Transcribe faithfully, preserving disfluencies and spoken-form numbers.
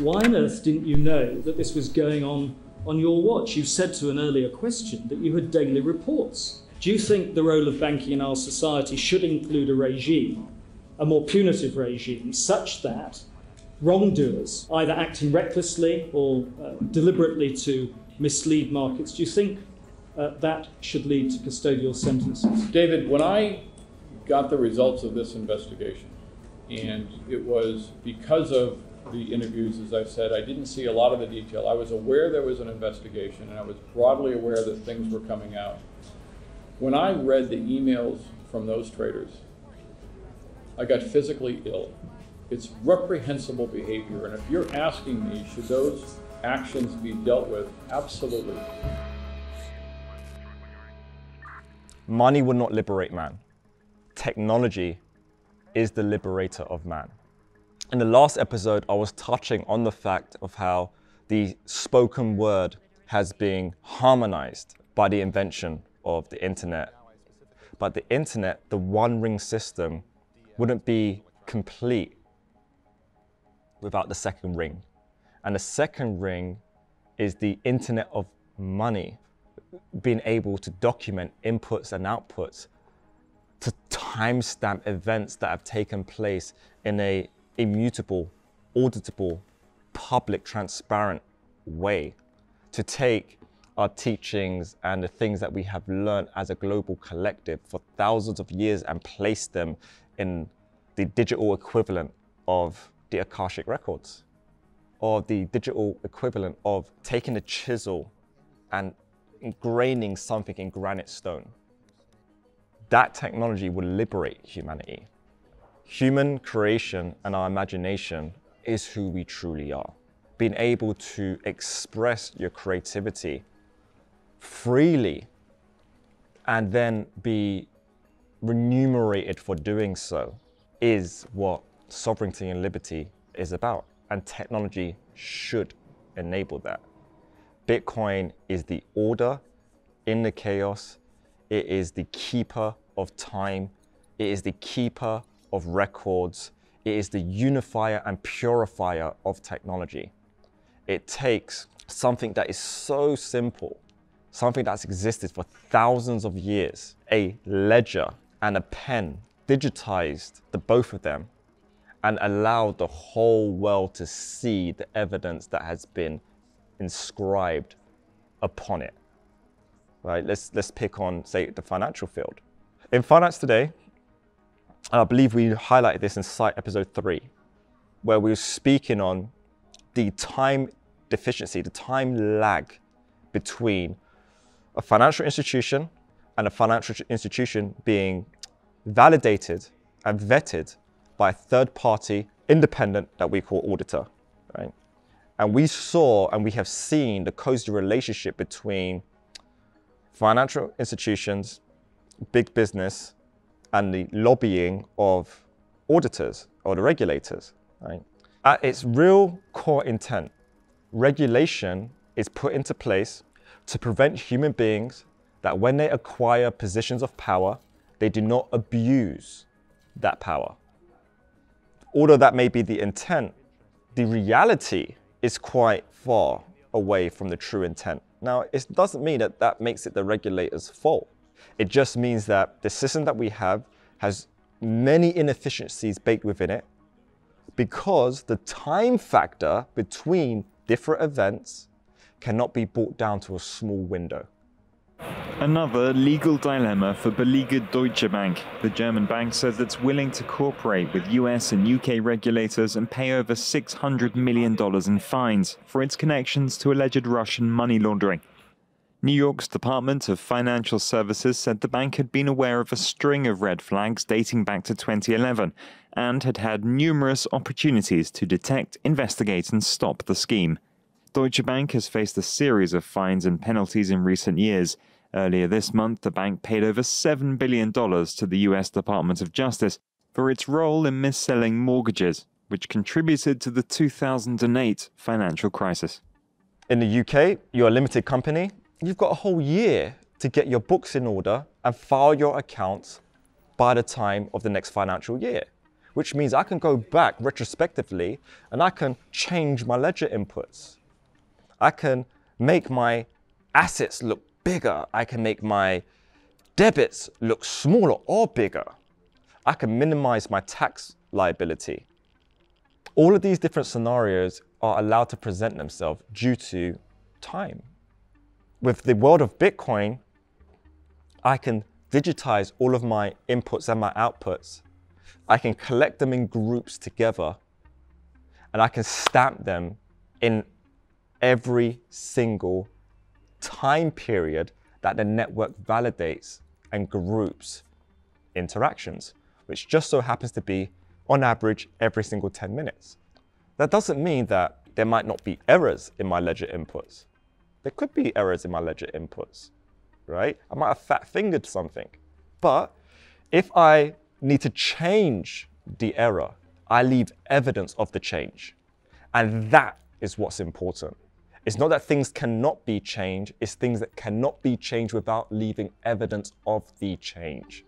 Why on earth didn't you know that this was going on on your watch? You said to an earlier question that you had daily reports. Do you think the role of banking in our society should include a regime, a more punitive regime, such that wrongdoers, either acting recklessly or uh, deliberately to mislead markets, do you think uh, that should lead to custodial sentences? David, when I got the results of this investigation, and it was because of the interviews, as I've said, I didn't see a lot of the detail. I was aware there was an investigation, and I was broadly aware that things were coming out. When I read the emails from those traders, I got physically ill. It's reprehensible behavior, and if you're asking me, should those actions be dealt with? Absolutely. Money will not liberate man. Technology is the liberator of man. In the last episode, I was touching on the fact of how the spoken word has been harmonized by the invention of the internet. But the internet, the one ring system, wouldn't be complete without the second ring. And the second ring is the internet of money, being able to document inputs and outputs, to timestamp events that have taken place in a immutable, auditable, public, transparent way, to take our teachings and the things that we have learned as a global collective for thousands of years and place them in the digital equivalent of the Akashic records, or the digital equivalent of taking a chisel and ingraining something in granite stone. That technology will liberate humanity. Human creation and our imagination is who we truly are. Being able to express your creativity freely and then be remunerated for doing so is what sovereignty and liberty is about. And technology should enable that. Bitcoin is the order in the chaos. It is the keeper of time. It is the keeper of records. It is the unifier and purifier of technology. It takes something that is so simple, something that's existed for thousands of years, a ledger and a pen, digitized the both of them, and allowed the whole world to see the evidence that has been inscribed upon it. Right? Let's, let's pick on, say, the financial field. In finance today, and I believe we highlighted this in Site episode three, where we were speaking on the time deficiency, the time lag between a financial institution and a financial institution being validated and vetted by a third party independent that we call auditor, right? And we saw, and we have seen the cozy relationship between financial institutions, big business, and the lobbying of auditors or the regulators, right? At its real core intent, regulation is put into place to prevent human beings that when they acquire positions of power, they do not abuse that power. Although that may be the intent, the reality is quite far away from the true intent. Now, it doesn't mean that that makes it the regulator's fault. It just means that the system that we have has many inefficiencies baked within it because the time factor between different events cannot be brought down to a small window. Another legal dilemma for beleaguered Deutsche Bank. The German bank says it's willing to cooperate with U S and U K regulators and pay over six hundred million dollars in fines for its connections to alleged Russian money laundering. New York's Department of Financial Services said the bank had been aware of a string of red flags dating back to twenty eleven and had had numerous opportunities to detect, investigate and stop the scheme. Deutsche Bank has faced a series of fines and penalties in recent years. Earlier this month, the bank paid over seven billion dollars to the U S Department of Justice for its role in mis-selling mortgages, which contributed to the two thousand eight financial crisis. In the U K, you're a limited company. You've got a whole year to get your books in order and file your accounts by the time of the next financial year, which means I can go back retrospectively and I can change my ledger inputs. I can make my assets look bigger. I can make my debits look smaller or bigger. I can minimize my tax liability. All of these different scenarios are allowed to present themselves due to time. With the world of Bitcoin, I can digitize all of my inputs and my outputs. I can collect them in groups together, and I can stamp them in every single time period that the network validates and groups interactions, which just so happens to be, on average, every single ten minutes. That doesn't mean that there might not be errors in my ledger inputs. There could be errors in my ledger inputs, right? I might have fat-fingered something. But if I need to change the error, I leave evidence of the change. And that is what's important. It's not that things cannot be changed, it's things that cannot be changed without leaving evidence of the change.